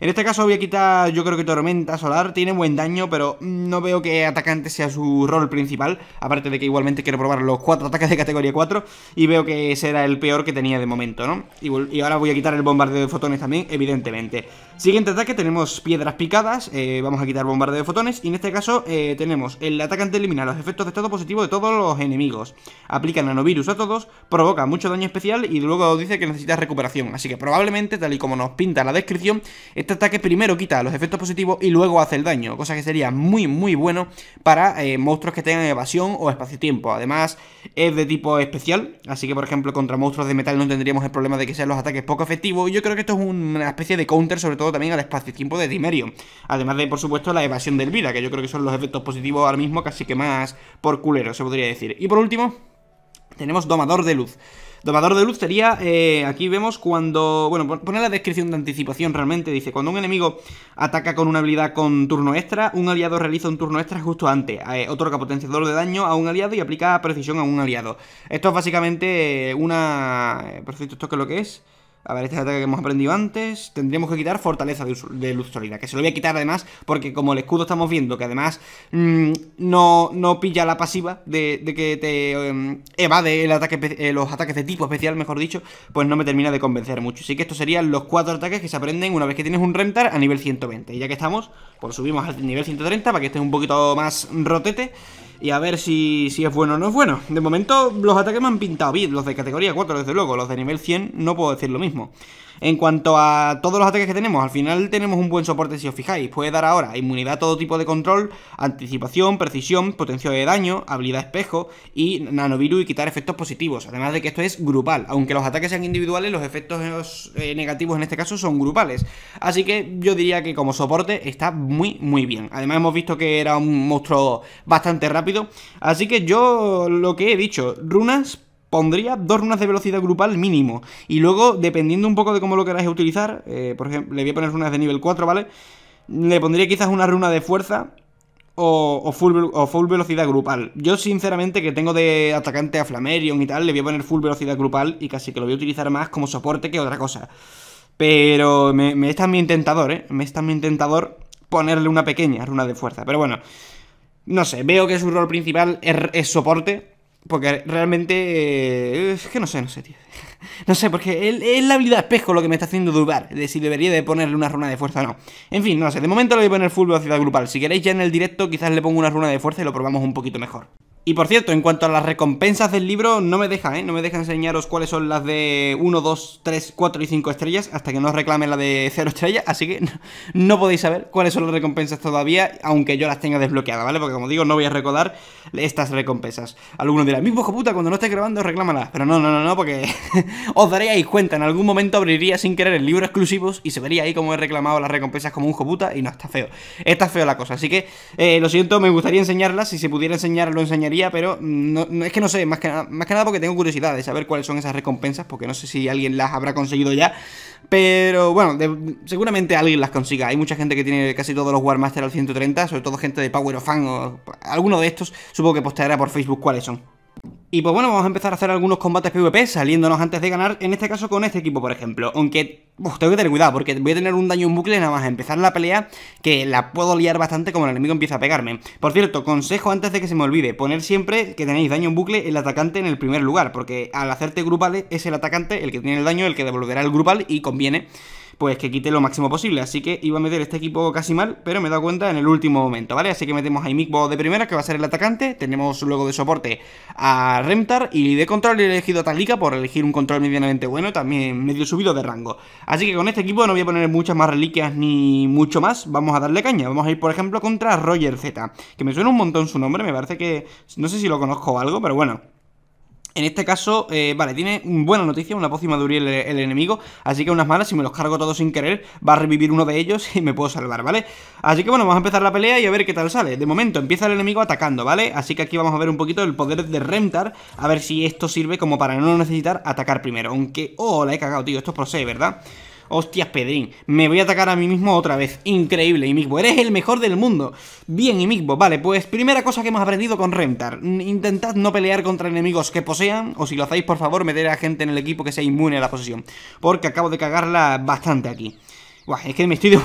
En este caso voy a quitar, yo creo que Tormenta Solar, tiene buen daño, pero no veo que atacante sea su rol principal. Aparte de que igualmente quiero probar los cuatro ataques de categoría cuatro, y veo que ese era el peor que tenía de momento, ¿no? Y ahora voy a quitar el bombardeo de fotones también, evidentemente. Siguiente ataque, tenemos Piedras Picadas, eh, vamos a quitar bombardeo de fotones, y en este caso eh, tenemos el atacante elimina los efectos de estado positivo de todos los enemigos. Aplica nanovirus a todos, provoca mucho daño especial y luego dice que necesita recuperación. Así que probablemente, tal y como nos pinta la descripción, este ataque primero quita los efectos positivos y luego hace el daño, cosa que sería muy muy bueno para eh, monstruos que tengan evasión o espacio-tiempo. Además es de tipo especial, así que por ejemplo contra monstruos de metal no tendríamos el problema de que sean los ataques poco efectivos, y yo creo que esto es una especie de counter sobre todo también al espacio-tiempo de Timerion, además de por supuesto la evasión de Elvira, que yo creo que son los efectos positivos ahora mismo casi que más por culero se podría decir. Y por último tenemos Domador de Luz. Domador de Luz sería, eh, aquí vemos cuando... Bueno, pone la descripción de anticipación realmente, dice, cuando un enemigo ataca con una habilidad con turno extra, un aliado realiza un turno extra justo antes, eh, otorga potenciador de daño a un aliado y aplica precisión a un aliado. Esto es básicamente eh, una... Perfecto, ¿esto qué es lo que es? A ver, este es el ataque que hemos aprendido antes. Tendríamos que quitar Fortaleza de Luz Sólida, que se lo voy a quitar además, porque como el escudo estamos viendo que además mmm, no, no pilla la pasiva de, de que te eh, evade el ataque, eh, los ataques de tipo especial, mejor dicho, pues no me termina de convencer mucho. Así que estos serían los cuatro ataques que se aprenden una vez que tienes un Remtar a nivel ciento veinte. Y ya que estamos, pues subimos al nivel ciento treinta para que esté un poquito más rotete. Y a ver si, si es bueno o no es bueno. De momento los ataques me han pintado bien. Los de categoría cuatro, desde luego. Los de nivel cien no puedo decir lo mismo. En cuanto a todos los ataques que tenemos, al final tenemos un buen soporte si os fijáis. Puede dar ahora inmunidad a todo tipo de control, anticipación, precisión, potencia de daño, habilidad espejo y nanovirus y quitar efectos positivos. Además de que esto es grupal. Aunque los ataques sean individuales, los efectos eh, negativos en este caso son grupales. Así que yo diría que como soporte está muy muy bien. Además hemos visto que era un monstruo bastante rápido. Así que yo lo que he dicho, runas... Pondría dos runas de velocidad grupal mínimo. Y luego, dependiendo un poco de cómo lo queráis utilizar, eh, por ejemplo, le voy a poner runas de nivel cuatro, ¿vale? Le pondría quizás una runa de fuerza o, o, full, o full velocidad grupal. Yo, sinceramente, que tengo de atacante a Flamerion y tal, le voy a poner full velocidad grupal y casi que lo voy a utilizar más como soporte que otra cosa. Pero me, me es también tentador, ¿eh? Me es también tentador ponerle una pequeña runa de fuerza. Pero bueno, no sé, veo que su rol principal es, es soporte. Porque realmente... Eh, es que no sé, no sé, tío. No sé, porque es la habilidad espejo lo que me está haciendo dudar de si debería de ponerle una runa de fuerza o no. En fin, no sé, de momento le voy a poner full velocidad grupal. Si queréis ya en el directo quizás le pongo una runa de fuerza y lo probamos un poquito mejor. Y por cierto, en cuanto a las recompensas del libro, no me deja, ¿eh? No me deja enseñaros cuáles son las de uno, dos, tres, cuatro y cinco estrellas hasta que no os reclamen la de cero estrellas. Así que no, no podéis saber cuáles son las recompensas todavía, aunque yo las tenga desbloqueadas, ¿vale? Porque como digo, no voy a recordar estas recompensas. Algunos dirán, mismo hijo puta, cuando no estés grabando, reclámalas. Pero no, no, no, no, porque os daréis cuenta. En algún momento abriría sin querer el libro exclusivos y se vería ahí como he reclamado las recompensas como un hijo puta. Y no, está feo. Está feo la cosa. Así que, eh, lo siento, me gustaría enseñarlas. Si se pudiera enseñar, lo enseñaría. Pero no, no, es que no sé, más que, nada, más que nada porque tengo curiosidad de saber cuáles son esas recompensas, porque no sé si alguien las habrá conseguido ya. Pero bueno, de, seguramente alguien las consiga. Hay mucha gente que tiene casi todos los Warmaster al ciento treinta, sobre todo gente de Power of Fan o alguno de estos. Supongo que posteará por Facebook cuáles son. Y pues bueno, vamos a empezar a hacer algunos combates PvP saliéndonos antes de ganar, en este caso con este equipo, por ejemplo. Aunque, uf, tengo que tener cuidado porque voy a tener un daño en bucle nada más a empezar la pelea, que la puedo liar bastante como el enemigo empieza a pegarme. Por cierto, consejo antes de que se me olvide, poner siempre que tenéis daño en bucle el atacante en el primer lugar, porque al hacerte grupales es el atacante el que tiene el daño, el que devolverá el grupal y conviene... pues que quite lo máximo posible. Así que iba a meter este equipo casi mal, pero me he dado cuenta en el último momento, ¿vale? Así que metemos a iMigbo de primera, que va a ser el atacante. Tenemos luego de soporte a Remtar, y de control he elegido a Talika por elegir un control medianamente bueno, también medio subido de rango. Así que con este equipo no voy a poner muchas más reliquias ni mucho más. Vamos a darle caña. Vamos a ir, por ejemplo, contra Roger Z, que me suena un montón su nombre. Me parece que... no sé si lo conozco o algo, pero bueno. En este caso, eh, vale, tiene buena noticia, una pócima de Uriel el, el enemigo, así que unas malas, si me los cargo todos sin querer, va a revivir uno de ellos y me puedo salvar, ¿vale? Así que bueno, vamos a empezar la pelea y a ver qué tal sale. De momento empieza el enemigo atacando, ¿vale? Así que aquí vamos a ver un poquito el poder de Remtar, a ver si esto sirve como para no necesitar atacar primero. Aunque, oh, la he cagado, tío, esto es pro C, ¿verdad? Hostias, Pedrín. Me voy a atacar a mí mismo otra vez. Increíble, iMigbo. Eres el mejor del mundo. Bien, iMigbo. Vale, pues primera cosa que hemos aprendido con Remtar. Intentad no pelear contra enemigos que posean. O si lo hacéis, por favor, meter a gente en el equipo que sea inmune a la posesión. Porque acabo de cagarla bastante aquí. Buah, es que me estoy, de...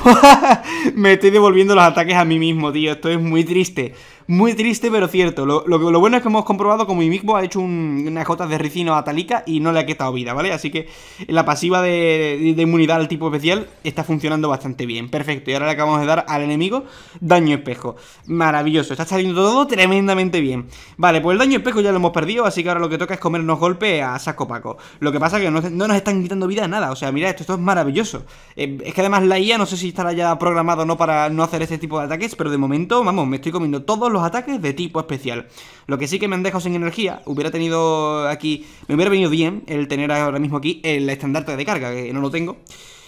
me estoy devolviendo los ataques a mí mismo, tío. Esto es muy triste. Muy triste, pero cierto. Lo, lo, lo bueno es que hemos comprobado como iMigbo ha hecho un, unas gotas de ricino a Talika y no le ha quitado vida, ¿vale? Así que la pasiva de, de, de inmunidad al tipo especial está funcionando bastante bien. Perfecto. Y ahora le acabamos de dar al enemigo daño espejo. Maravilloso. Está saliendo todo tremendamente bien. Vale, pues el daño espejo ya lo hemos perdido, así que ahora lo que toca es comernos golpes a saco paco. Lo que pasa es que no, no nos están quitando vida a nada. O sea, mirad, esto, esto es maravilloso. Eh, es que además la I A, no sé si estará ya programado o no para no hacer este tipo de ataques, pero de momento, vamos, me estoy comiendo todos los ataques de tipo especial. Lo que sí que me han dejado sin energía. Hubiera tenido aquí, me hubiera venido bien el tener ahora mismo aquí el estandarte de carga, que no lo tengo.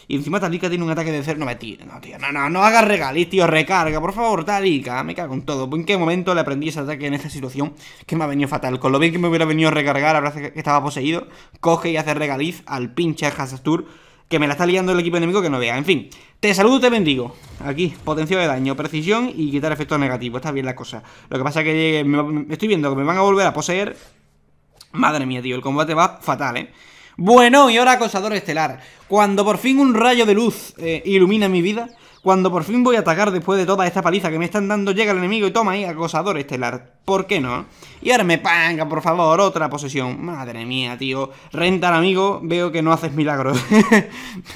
Y encima Talika tiene un ataque de cero. No me tira, no, tío, no, no, no hagas regalis, tío, recarga, por favor, Talika, me cago en todo. ¿En qué momento le aprendí ese ataque en esta situación? Que me ha venido fatal, con lo bien que me hubiera venido a recargar ahora que estaba poseído. Coge y hace regaliz al pinche Hasastur, que me la está liando el equipo enemigo que no vea. En fin, te saludo, te bendigo. Aquí, potencial de daño, precisión y quitar efectos negativos. Está bien la cosa. Lo que pasa es que me, estoy viendo que me van a volver a poseer. Madre mía, tío, el combate va fatal, ¿eh? Bueno, y ahora acosador estelar. Cuando por fin un rayo de luz eh, ilumina mi vida, cuando por fin voy a atacar después de toda esta paliza que me están dando, llega el enemigo y toma ahí, acosador estelar. ¿Por qué no? Y ahora me panga, por favor, otra posesión. Madre mía, tío. Rentar, amigo, veo que no haces milagros.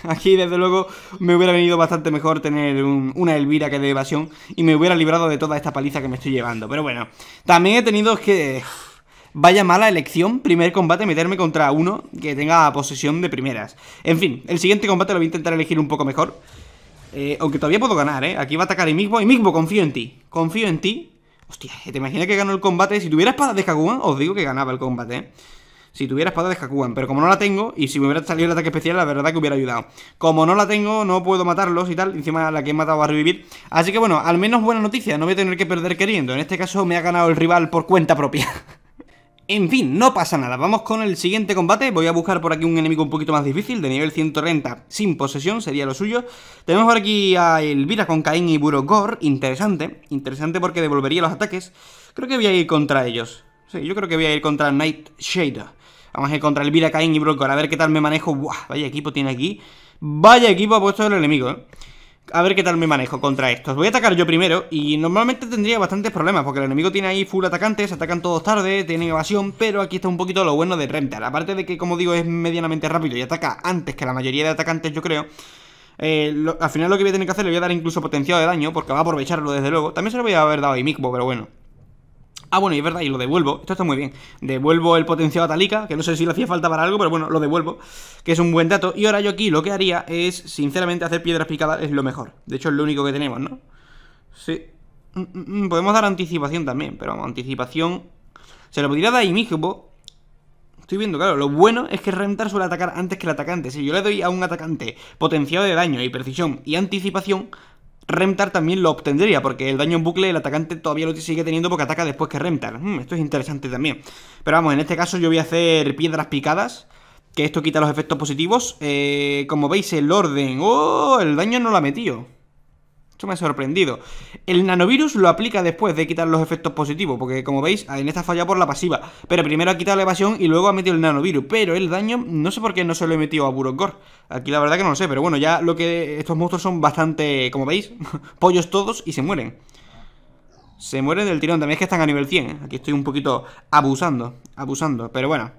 Aquí, desde luego, me hubiera venido bastante mejor tener un, una Elvira que de evasión y me hubiera librado de toda esta paliza que me estoy llevando. Pero bueno, también he tenido que... Vaya mala elección, primer combate, meterme contra uno que tenga posesión de primeras. En fin, el siguiente combate lo voy a intentar elegir un poco mejor. Eh, aunque todavía puedo ganar, ¿eh? Aquí va a atacar iMigbo. iMigbo, confío en ti. Confío en ti. Hostia, ¿te imaginas que ganó el combate? Si tuviera espada de Hakugan, os digo que ganaba el combate, ¿eh? Si tuviera espada de Hakugan, pero como no la tengo, y si me hubiera salido el ataque especial, la verdad que hubiera ayudado. Como no la tengo, no puedo matarlos y tal. Encima la que he matado va a revivir. Así que bueno, al menos buena noticia, no voy a tener que perder queriendo. En este caso me ha ganado el rival por cuenta propia. En fin, no pasa nada, vamos con el siguiente combate. Voy a buscar por aquí un enemigo un poquito más difícil, de nivel ciento treinta, sin posesión, sería lo suyo. Tenemos por aquí a Elvira con Caín y Burogor, interesante. Interesante porque devolvería los ataques. Creo que voy a ir contra ellos. Sí, yo creo que voy a ir contra Nightshader. Vamos a ir contra Elvira, Caín y Burogor, a ver qué tal me manejo. Buah, vaya equipo tiene aquí. Vaya equipo ha puesto el enemigo, eh. A ver qué tal me manejo contra estos. Voy a atacar yo primero y normalmente tendría bastantes problemas porque el enemigo tiene ahí full atacantes, atacan todos tarde, tienen evasión, pero aquí está un poquito lo bueno de Remtar. Aparte de que, como digo, es medianamente rápido y ataca antes que la mayoría de atacantes, yo creo. Eh, lo, al final lo que voy a tener que hacer, le voy a dar incluso potenciado de daño porque va a aprovecharlo desde luego. También se lo voy a haber dado a iMigbo, pero bueno. Ah, bueno, y es verdad, y lo devuelvo, esto está muy bien. Devuelvo el potenciado a Talika, que no sé si le hacía falta para algo, pero bueno, lo devuelvo, que es un buen dato. Y ahora yo aquí lo que haría es, sinceramente, hacer piedras picadas es lo mejor. De hecho, es lo único que tenemos, ¿no? Sí. Mm, mm, podemos dar anticipación también, pero vamos, anticipación... Se lo podría dar a iMigbo. Estoy viendo, claro, lo bueno es que Remtar suele atacar antes que el atacante. Si yo le doy a un atacante potenciado de daño y precisión y anticipación... Remtar también lo obtendría, porque el daño en bucle el atacante todavía lo sigue teniendo porque ataca después que Remtar. hmm, Esto es interesante también. Pero vamos, en este caso yo voy a hacer piedras picadas, que esto quita los efectos positivos. eh, Como veis el orden... ¡Oh! El daño no lo ha metido. Esto me ha sorprendido. El nanovirus lo aplica después de quitar los efectos positivos, porque como veis en esta falla por la pasiva, pero primero ha quitado la evasión y luego ha metido el nanovirus. Pero el daño, no sé por qué no se lo he metido a Burogor. Aquí la verdad que no lo sé, pero bueno, ya lo que... Estos monstruos son bastante, como veis, pollos todos y se mueren. Se mueren del tirón, también es que están a nivel cien, ¿eh? Aquí estoy un poquito abusando, abusando, pero bueno.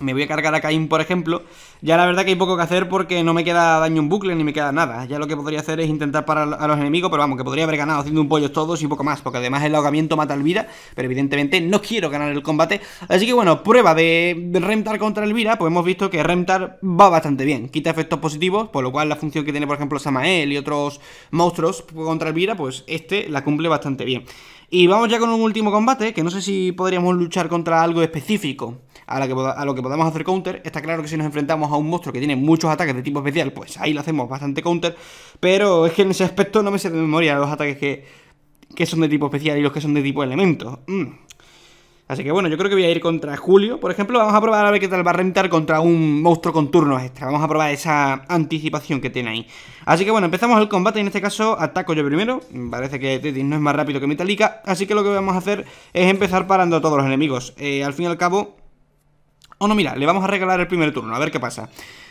Me voy a cargar a Caín, por ejemplo. Ya la verdad que hay poco que hacer porque no me queda daño en bucle ni me queda nada. Ya lo que podría hacer es intentar parar a los enemigos, pero vamos, que podría haber ganado haciendo un pollo todos y poco más, porque además el ahogamiento mata a Elvira, pero evidentemente no quiero ganar el combate. Así que bueno, prueba de Remtar contra Elvira, pues hemos visto que Remtar va bastante bien. Quita efectos positivos, por lo cual la función que tiene, por ejemplo, Samael y otros monstruos contra Elvira, pues este la cumple bastante bien. Y vamos ya con un último combate, que no sé si podríamos luchar contra algo específico a, la que, a lo que podamos hacer counter. Está claro que si nos enfrentamos a un monstruo que tiene muchos ataques de tipo especial, pues ahí lo hacemos bastante counter. Pero es que en ese aspecto no me sé de memoria los ataques que, que son de tipo especial y los que son de tipo elemento. Mm. Así que bueno, yo creo que voy a ir contra Julio. Por ejemplo, vamos a probar a ver qué tal va a Remtar contra un monstruo con turnos extra. Vamos a probar esa anticipación que tiene ahí. Así que bueno, empezamos el combate y en este caso ataco yo primero. Parece que Teddy no es más rápido que mi Talika, así que lo que vamos a hacer es empezar parando a todos los enemigos. Eh, al fin y al cabo... Oh no, mira, le vamos a regalar el primer turno, a ver qué pasa.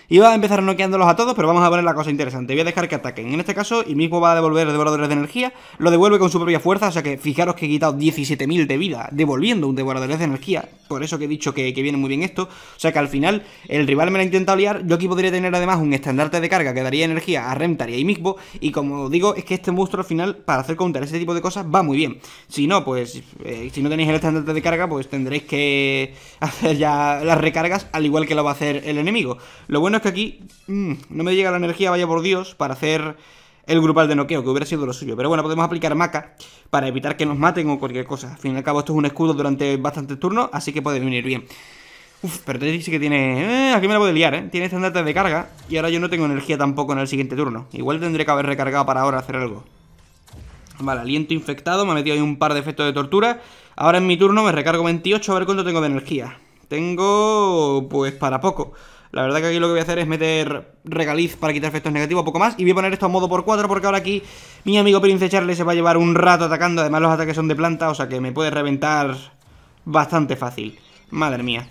Iba a empezar noqueándolos a todos, pero vamos a poner la cosa interesante. Voy a dejar que ataquen. En este caso, iMigbo va a devolver devoradores de energía. Lo devuelve con su propia fuerza, o sea que fijaros que he quitado diecisiete mil de vida devolviendo un devorador de energía. Por eso que he dicho que, que viene muy bien esto. O sea que al final, el rival me la ha intentado liar. Yo aquí podría tener además un estandarte de carga que daría energía a Remtar y a iMigbo. Y como digo, es que este monstruo al final, para hacer counter ese tipo de cosas, va muy bien. Si no, pues, eh, si no tenéis el estandarte de carga, pues tendréis que hacer ya las recargas, al igual que lo va a hacer el enemigo. Lo bueno es que aquí mmm, no me llega la energía, vaya por Dios, para hacer el grupal de noqueo, que hubiera sido lo suyo. Pero bueno, podemos aplicar maca para evitar que nos maten o cualquier cosa. Al fin y al cabo, esto es un escudo durante bastantes turnos, así que puede venir bien. Uf, pero Teddy sí que tiene... Eh, aquí me la puede liar, ¿eh? Tiene estandarte de carga y ahora yo no tengo energía tampoco en el siguiente turno. Igual tendré que haber recargado para ahora hacer algo. Vale, aliento infectado, me ha metido ahí un par de efectos de tortura. Ahora en mi turno me recargo veintiocho, a ver cuánto tengo de energía. Tengo... pues para poco. La verdad que aquí lo que voy a hacer es meter regaliz para quitar efectos negativos, poco más. Y voy a poner esto a modo por cuatro porque ahora aquí mi amigo Prince Charlie se va a llevar un rato atacando. Además los ataques son de planta, o sea que me puede reventar bastante fácil. Madre mía.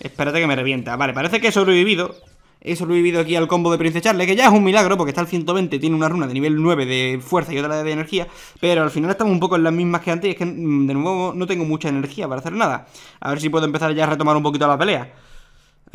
Espérate que me revienta. Vale, parece que he sobrevivido. He sobrevivido aquí al combo de Prince Charlie, que ya es un milagro porque está al ciento veinte, tiene una runa de nivel nueve de fuerza y otra de energía. Pero al final estamos un poco en las mismas que antes y es que de nuevo no tengo mucha energía para hacer nada. A ver si puedo empezar ya a retomar un poquito la pelea.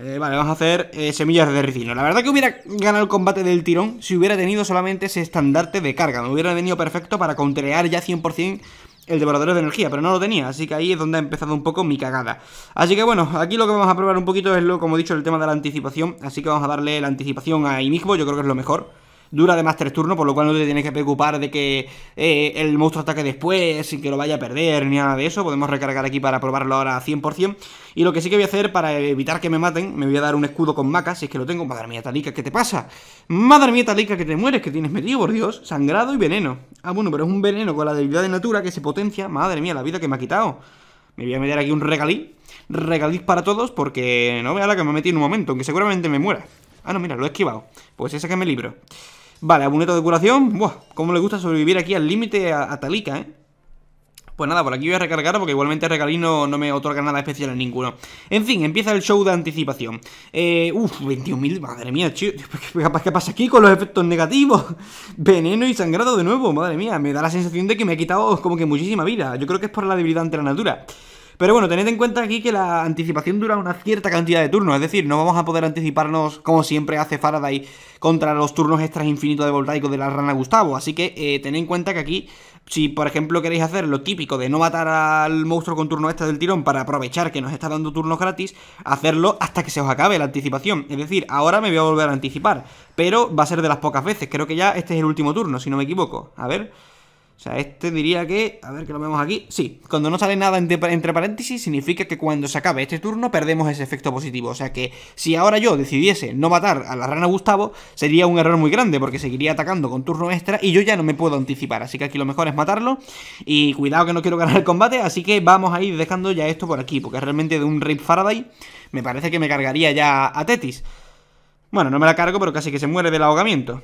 Eh, vale, vamos a hacer eh, semillas de ricino. La verdad que hubiera ganado el combate del tirón si hubiera tenido solamente ese estandarte de carga. Me hubiera venido perfecto para counterear ya cien por cien el devorador de energía, pero no lo tenía, así que ahí es donde ha empezado un poco mi cagada. Así que bueno, aquí lo que vamos a probar un poquito es, lo como he dicho, el tema de la anticipación. Así que vamos a darle la anticipación a iMigbo, yo creo que es lo mejor. Dura además tres turnos, por lo cual no te tienes que preocupar de que eh, el monstruo ataque después sin que lo vaya a perder ni nada de eso. Podemos recargar aquí para probarlo ahora a cien por cien. Y lo que sí que voy a hacer para evitar que me maten, me voy a dar un escudo con maca, si es que lo tengo. Madre mía, Talika, ¿qué te pasa? Madre mía, Talika, que te mueres, que tienes metido, por Dios. Sangrado y veneno. Ah, bueno, pero es un veneno con la debilidad de natura que se potencia. Madre mía, la vida que me ha quitado. Me voy a meter aquí un regalí. Regalí para todos porque no vea la que me metí en un momento, aunque seguramente me muera. Ah, no, mira, lo he esquivado. Pues esa que me libro. Vale, amuleto de curación. Buah, cómo le gusta sobrevivir aquí al límite a, a Talika, ¿eh? Pues nada, por aquí voy a recargar porque igualmente regalino no me otorga nada especial en ninguno. En fin, empieza el show de anticipación. Eh, uf, veintiún mil, madre mía, chido. ¿Qué, ¿Qué pasa aquí con los efectos negativos? Veneno y sangrado de nuevo, madre mía. Me da la sensación de que me he quitado como que muchísima vida. Yo creo que es por la debilidad ante la natura. Pero bueno, tened en cuenta aquí que la anticipación dura una cierta cantidad de turnos. Es decir, no vamos a poder anticiparnos como siempre hace Faraday contra los turnos extras infinitos de Voltaico de la Rana Gustavo. Así que eh, tened en cuenta que aquí, si por ejemplo queréis hacer lo típico de no matar al monstruo con turno extra del tirón para aprovechar que nos está dando turnos gratis, hacerlo hasta que se os acabe la anticipación. Es decir, ahora me voy a volver a anticipar, pero va a ser de las pocas veces. Creo que ya este es el último turno, si no me equivoco. A ver... O sea, este diría que... A ver, que lo vemos aquí. Sí, cuando no sale nada entre, entre paréntesis, significa que cuando se acabe este turno perdemos ese efecto positivo. O sea que si ahora yo decidiese no matar a la Rana Gustavo, sería un error muy grande porque seguiría atacando con turno extra y yo ya no me puedo anticipar. Así que aquí lo mejor es matarlo. Y cuidado que no quiero ganar el combate, así que vamos a ir dejando ya esto por aquí. Porque realmente de un Rape Faraday me parece que me cargaría ya a Tetis. Bueno, no me la cargo, pero casi que se muere del ahogamiento.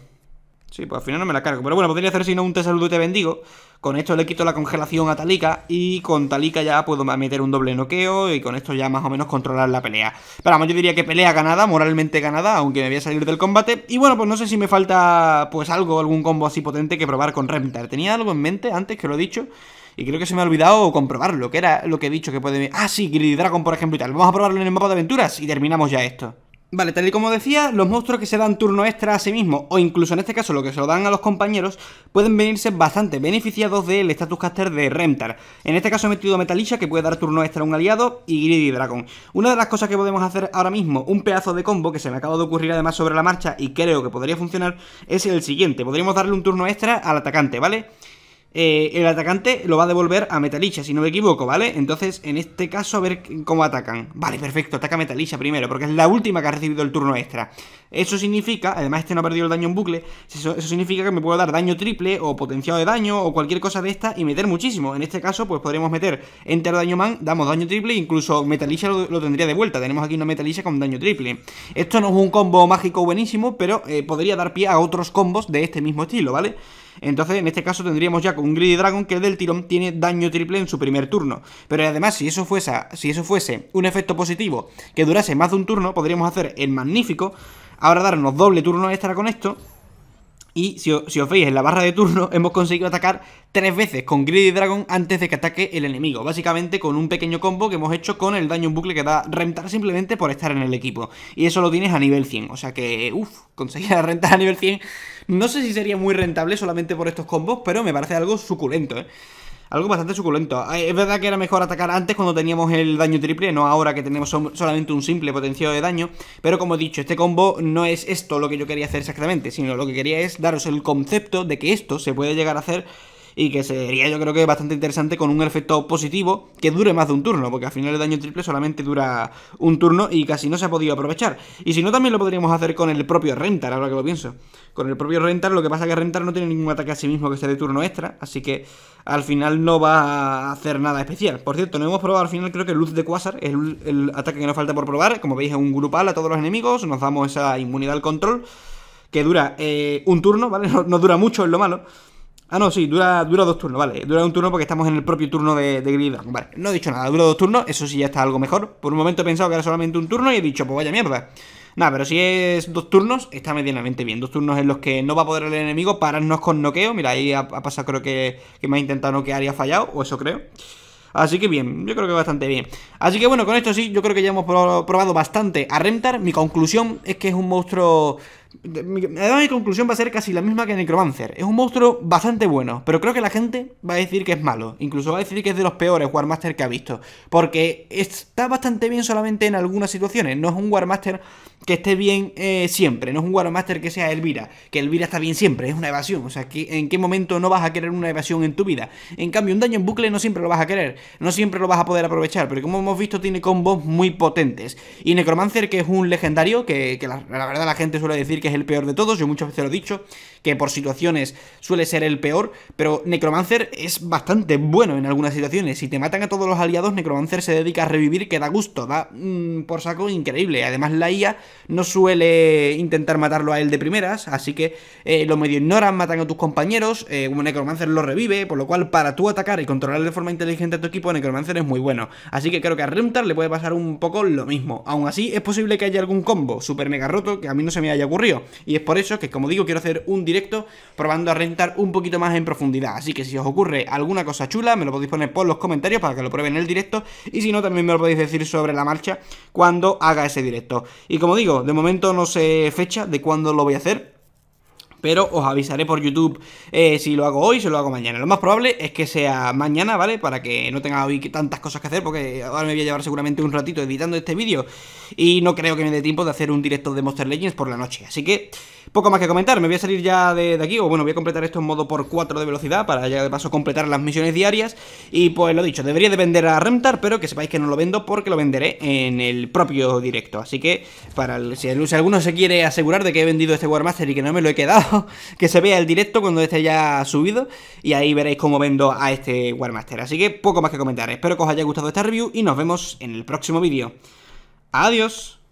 Sí, pues al final no me la cargo. Pero bueno, podría hacer si no un te saludo y te bendigo. Con esto le quito la congelación a Talika. Y con Talika ya puedo meter un doble noqueo. Y con esto ya más o menos controlar la pelea. Pero vamos, yo diría que pelea ganada, moralmente ganada. Aunque me voy a salir del combate. Y bueno, pues no sé si me falta pues algo, algún combo así potente que probar con Remtar. Tenía algo en mente antes que lo he dicho. Y creo que se me ha olvidado comprobarlo, que era lo que he dicho que puede... Ah, sí, Greedy Dragon, por ejemplo, y tal. Vamos a probarlo en el mapa de aventuras y terminamos ya esto. Vale, tal y como decía, los monstruos que se dan turno extra a sí mismos, o incluso en este caso lo que se lo dan a los compañeros, pueden venirse bastante beneficiados del status caster de Remtar. En este caso he metido a Metalisha, que puede dar turno extra a un aliado, y Greedy Dragon. Una de las cosas que podemos hacer ahora mismo, un pedazo de combo que se me acaba de ocurrir además sobre la marcha y creo que podría funcionar, es el siguiente. Podríamos darle un turno extra al atacante, ¿vale? eh, el atacante lo va a devolver a Metalisha, si no me equivoco, ¿vale? Entonces, en este caso, a ver cómo atacan. Vale, perfecto, ataca a Metalisha primero, porque es la última que ha recibido el turno extra. Eso significa, además este no ha perdido el daño en bucle, eso, eso significa que me puedo dar daño triple o potenciado de daño o cualquier cosa de esta y meter muchísimo. En este caso, pues podremos meter entero daño man, damos daño triple, incluso Metalisha lo, lo tendría de vuelta. Tenemos aquí una Metalisha con daño triple. Esto no es un combo mágico buenísimo, pero eh, podría dar pie a otros combos de este mismo estilo, ¿vale? Entonces, en este caso tendríamos ya con un Greedy Dragon que del tirón tiene daño triple en su primer turno. Pero además, si eso fuese, si eso fuese un efecto positivo que durase más de un turno, podríamos hacer el magnífico. Ahora darnos doble turno extra con esto. Y si, si os veis en la barra de turno, hemos conseguido atacar tres veces con Greedy Dragon antes de que ataque el enemigo. Básicamente con un pequeño combo que hemos hecho con el daño en bucle que da Remtar simplemente por estar en el equipo. Y eso lo tienes a nivel cien. O sea que, uff, conseguir a Remtar a nivel cien. No sé si sería muy rentable solamente por estos combos, pero me parece algo suculento, ¿eh? Algo bastante suculento. Es verdad que era mejor atacar antes cuando teníamos el daño triple, no ahora que tenemos solamente un simple potenciado de daño. Pero como he dicho, este combo no es esto lo que yo quería hacer exactamente, sino lo que quería es daros el concepto de que esto se puede llegar a hacer y que sería, yo creo que bastante interesante con un efecto positivo que dure más de un turno, porque al final el daño triple solamente dura un turno y casi no se ha podido aprovechar. Y si no, también lo podríamos hacer con el propio Remtar, ahora que lo pienso. Con el propio Remtar, lo que pasa es que Remtar no tiene ningún ataque a sí mismo que sea de turno extra, así que al final no va a hacer nada especial. Por cierto, no hemos probado al final, creo que Luz de Quasar es el, el ataque que nos falta por probar. Como veis, es un grupal a todos los enemigos, nos damos esa inmunidad al control, que dura eh, un turno, ¿vale? No, no dura mucho, es lo malo. Ah, no, sí, dura, dura dos turnos, vale. Dura un turno porque estamos en el propio turno de, de Greedy Dragon. Vale, no he dicho nada, dura dos turnos, eso sí ya está algo mejor. Por un momento he pensado que era solamente un turno y he dicho, pues vaya mierda. Nada, pero si es dos turnos, está medianamente bien. Dos turnos en los que no va a poder el enemigo pararnos con noqueo. Mira, ahí ha, ha pasado, creo que, que me ha intentado noquear y ha fallado, o eso creo. Así que bien, yo creo que bastante bien. Así que bueno, con esto sí, yo creo que ya hemos probado bastante a Remtar. Mi conclusión es que es un monstruo... Además, mi conclusión va a ser casi la misma que Necromancer. Es un monstruo bastante bueno, pero creo que la gente va a decir que es malo. Incluso va a decir que es de los peores Warmaster que ha visto, porque está bastante bien solamente en algunas situaciones. No es un Warmaster que esté bien eh, siempre. No es un Warmaster que sea Elvira, que Elvira está bien siempre, es una evasión. O sea, que ¿en qué momento no vas a querer una evasión en tu vida? En cambio, un daño en bucle no siempre lo vas a querer, no siempre lo vas a poder aprovechar, pero como hemos visto tiene combos muy potentes. Y Necromancer, que es un legendario que, que la, la verdad la gente suele decir que que es el peor de todos, yo muchas veces lo he dicho, que por situaciones suele ser el peor, pero Necromancer es bastante bueno en algunas situaciones. Si te matan a todos los aliados, Necromancer se dedica a revivir, que da gusto, da mmm, por saco increíble. Además la I A no suele intentar matarlo a él de primeras, así que eh, lo medio ignoran, matan a tus compañeros, eh, un Necromancer lo revive, por lo cual para tú atacar y controlar de forma inteligente a tu equipo, Necromancer es muy bueno. Así que creo que a Remtar le puede pasar un poco lo mismo. Aún así es posible que haya algún combo super mega roto que a mí no se me haya ocurrido, y es por eso que, como digo, quiero hacer un directo probando a Remtar un poquito más en profundidad. Así que si os ocurre alguna cosa chula, me lo podéis poner por los comentarios para que lo prueben en el directo, y si no, también me lo podéis decir sobre la marcha cuando haga ese directo. Y como digo, de momento no sé fecha de cuándo lo voy a hacer, pero os avisaré por YouTube eh, si lo hago hoy, si lo hago mañana. Lo más probable es que sea mañana, ¿vale? Para que no tenga hoy tantas cosas que hacer, porque ahora me voy a llevar seguramente un ratito editando este vídeo y no creo que me dé tiempo de hacer un directo de Monster Legends por la noche. Así que poco más que comentar, me voy a salir ya de, de aquí, o bueno, voy a completar esto en modo por cuatro de velocidad para ya de paso completar las misiones diarias. Y pues lo dicho, debería de vender a Remtar, pero que sepáis que no lo vendo porque lo venderé en el propio directo. Así que para el, si, el, si alguno se quiere asegurar de que he vendido este Warmaster y que no me lo he quedado, que se vea el directo cuando esté ya subido, y ahí veréis cómo vendo a este Warmaster. Así que poco más que comentar. Espero que os haya gustado esta review y nos vemos en el próximo vídeo. Adiós.